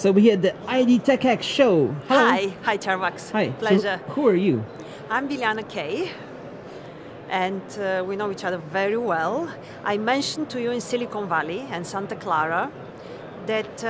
So we're here at the IDTechEx Show. Hello. Hi. Hi, Charbax. Hi. Pleasure. So who are you? I'm Biliana K. And we know each other very well. I mentioned to you in Silicon Valley and Santa Clara that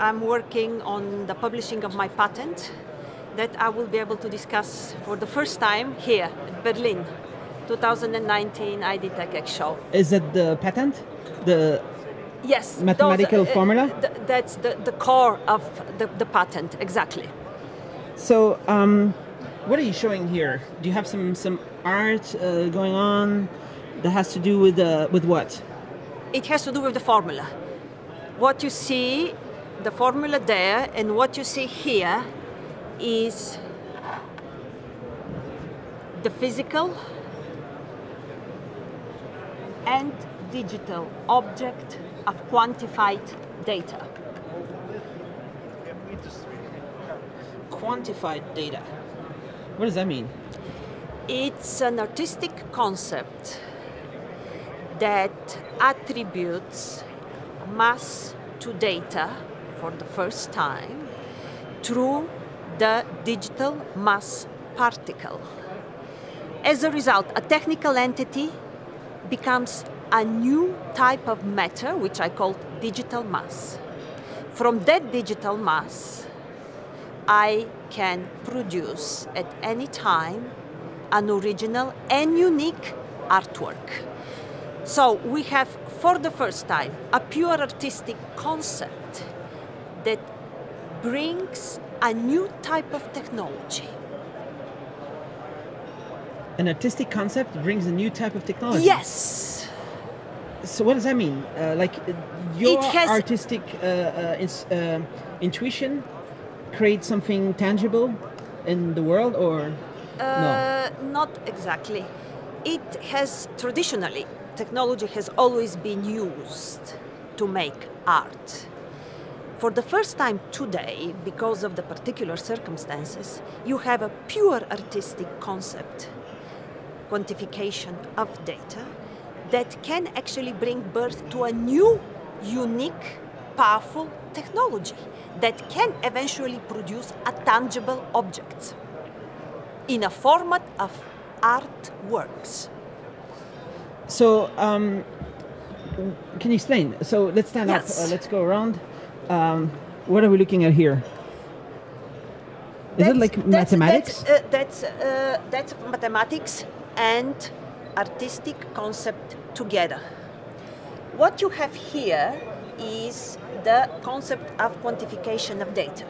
I'm working on the publishing of my patent that I will be able to discuss for the first time here at Berlin, 2019 IDTechEx Show. Is that the patent? The yes, mathematical formula? That's the core of the patent, exactly. So, what are you showing here? Do you have some art going on that has to do with what? It has to do with the formula. What you see, the formula there, and what you see here is the physical and digital object of quantified data. Quantified data. What does that mean? It's an artistic concept that attributes mass to data for the first time through the digital mass particle. As a result, a technical entity becomes a new type of matter, which I call digital mass. From that digital mass, I can produce at any time an original and unique artwork. So we have, for the first time, a pure artistic concept that brings a new type of technology. An artistic concept brings a new type of technology? Yes. So what does that mean? Like your artistic intuition creates something tangible in the world, or no? Not exactly. It has traditionally, technology has always been used to make art. For the first time today, because of the particular circumstances, you have a pure artistic concept, quantification of data, that can actually bring birth to a new, unique, powerful technology that can eventually produce a tangible object in a format of artworks. So, can you explain? So, let's stand yes. up, let's go around. What are we looking at here? Is it like mathematics? That's mathematics and artistic concept together. What you have here is the concept of quantification of data.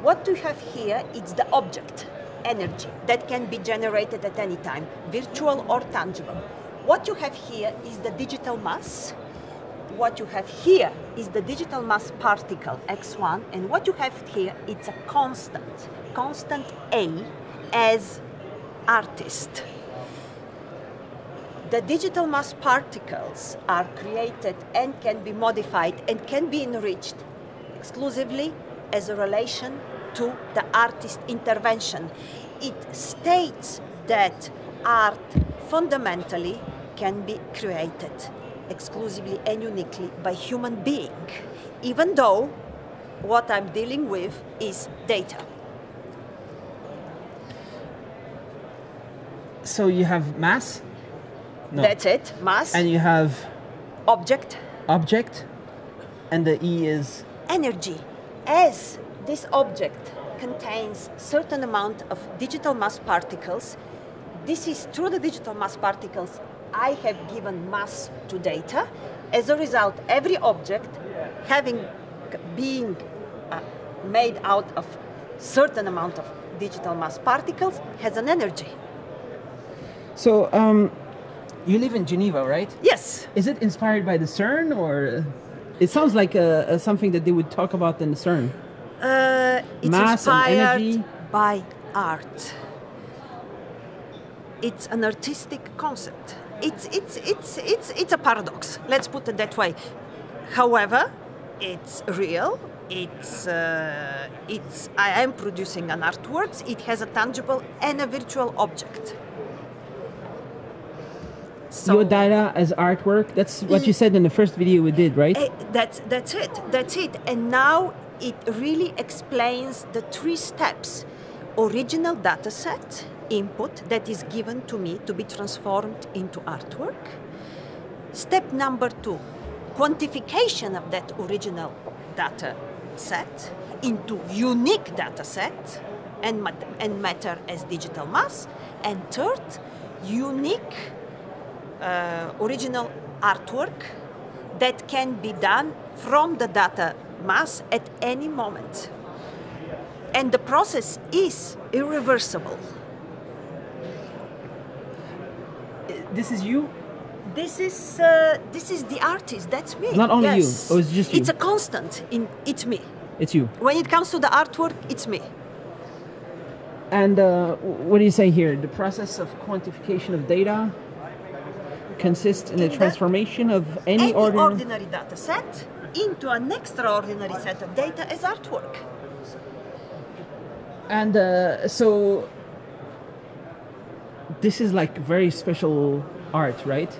What you have here is the object, energy, that can be generated at any time, virtual or tangible. What you have here is the digital mass. What you have here is the digital mass particle, X1, and what you have here, it's a constant A as artist. The digital mass particles are created and can be modified and can be enriched exclusively as a relation to the artist intervention. It states that art fundamentally can be created exclusively and uniquely by human being, even though what I'm dealing with is data. So you have mass? No. That's it, mass. And you have? Object. Object. And the E is? Energy. As this object contains certain amount of digital mass particles, this is through the digital mass particles I have given mass to data. As a result, every object being made out of certain amount of digital mass particles has an energy. So, you live in Geneva, right? Yes. Is it inspired by the CERN, or it sounds like something that they would talk about in the CERN? It's mass inspired and energy by art. It's an artistic concept. It's a paradox. Let's put it that way. However, it's real. I am producing an artwork. It has a tangible and a virtual object. So your data as artwork, that's what you said in the first video we did, right? That's it. And now it really explains the three steps. Original data set, input that is given to me to be transformed into artwork. Step number two, quantification of that original data set into unique data set and matter as digital mass. And third, unique original artwork that can be done from the data mass at any moment. And the process is irreversible. This is you? This is the artist. That's me. Not only you. Or it's just you. It's a constant. It's me. It's you. When it comes to the artwork, it's me. And what do you say here? The process of quantification of data consists in the transformation of any ordinary data set into an extraordinary set of data as artwork. And so this is like very special art, right?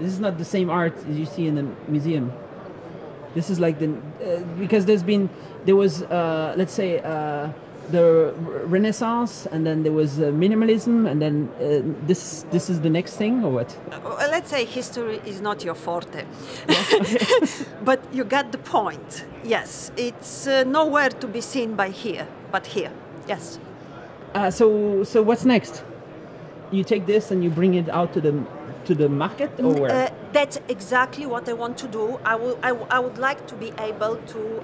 This is not the same art as you see in the museum. This is like the because there was let's say the Renaissance, and then there was minimalism, and then this is the next thing, or what? Let's say history is not your forte, but you got the point. Yes, it's nowhere to be seen by here, but here. Yes. So what's next? You take this and you bring it out to the market, or where? That's exactly what I want to do. I would like to be able to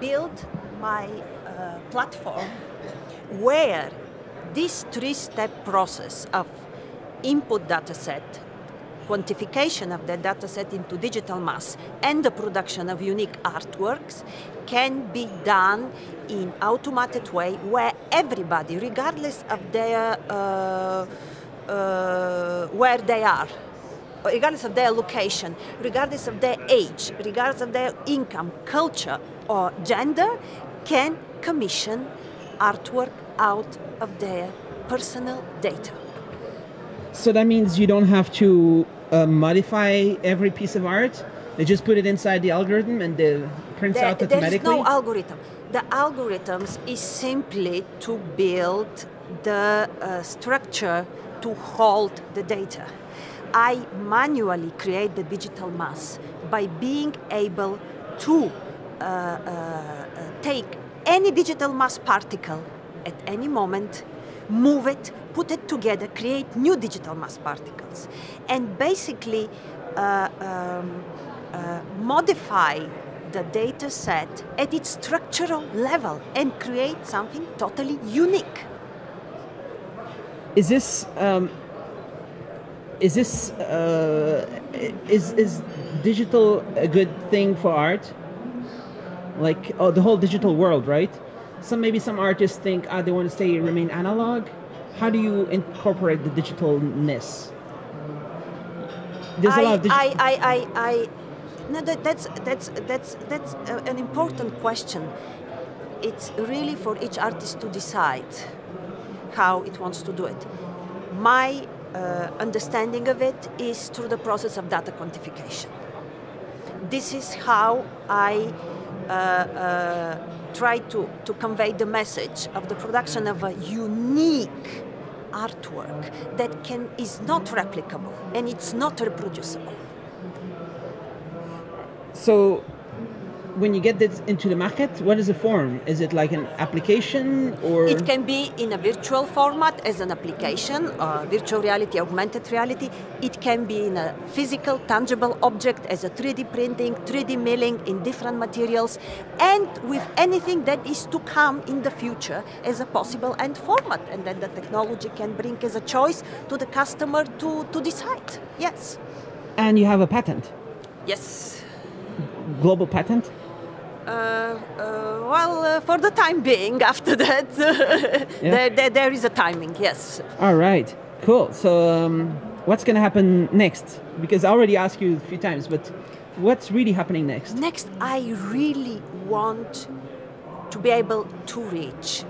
build my platform where this three-step process of input dataset, quantification of the dataset into digital mass, and the production of unique artworks can be done in automated way, where everybody, regardless of their where they are, regardless of their location, regardless of their age, regardless of their income, culture, or gender, can commission artwork out of their personal data. So that means you don't have to modify every piece of art? They just put it inside the algorithm and it prints out automatically? There is no algorithm. The algorithms is simply to build the structure to hold the data. I manually create the digital mass by being able to take any digital mass particle at any moment, move it, put it together, create new digital mass particles, and basically modify the data set at its structural level and create something totally unique. Is digital a good thing for art? Like the whole digital world, right? Maybe some artists think they want to remain analog. How do you incorporate the digitalness? There's a lot of digital. No, that's an important question. It's really for each artist to decide how it wants to do it. My understanding of it is through the process of data quantification. This is how I try to convey the message of the production of a unique artwork that is not replicable and it's not reproducible. So when you get this into the market, what is the form? Is it like an application, or...? It can be in a virtual format as an application, virtual reality, augmented reality. It can be in a physical, tangible object as a 3D printing, 3D milling in different materials, and with anything that is to come in the future as a possible end format, and that the technology can bring as a choice to the customer to decide. Yes. And you have a patent? Yes. Global patent? For the time being, after that, yeah. there is a timing, yes. All right, cool. So what's going to happen next? Because I already asked you a few times, but what's really happening next? Next, I really want to be able to reach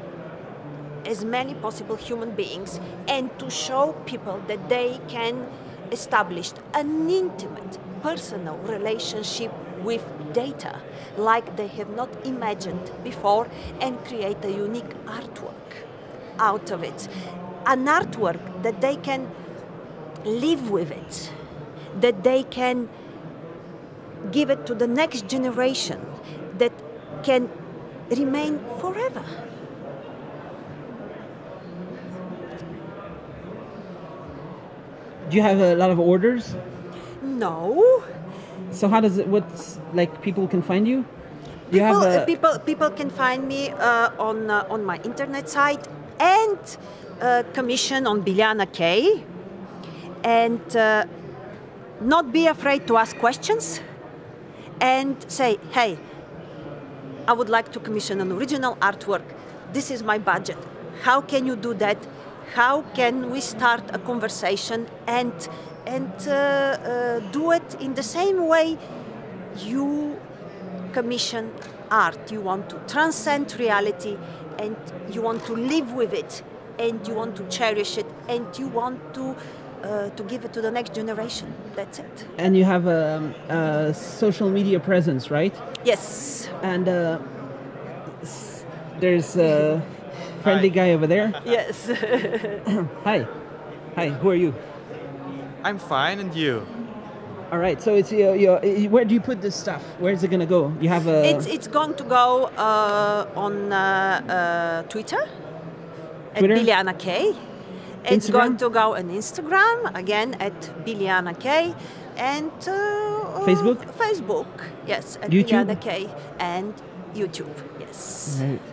as many possible human beings and to show people that they can establish an intimate personal relationship with data like they have not imagined before and create a unique artwork out of it. An artwork that they can live with it, that they can give it to the next generation, that can remain forever. Do you have a lot of orders? No. So how does it, what's, like, people can find you? People can find me on my internet site and commission on Biliana K. And not be afraid to ask questions and say, hey, I would like to commission an original artwork. This is my budget. How can you do that? How can we start a conversation and do it in the same way you commission art? You want to transcend reality and you want to live with it and you want to cherish it and you want to give it to the next generation. That's it. And you have a social media presence, right? Yes. And there's a friendly guy over there. Yes. Hi. Hi, who are you? I'm fine, and you? All right, so it's where do you put this stuff? Where is it going to go? You have a... It's going to go on Twitter? At Biliana K. It's Instagram? Going to go on Instagram, again, at Biliana K, and... Facebook? Facebook, yes, at YouTube? Biliana K, and YouTube, yes. Right.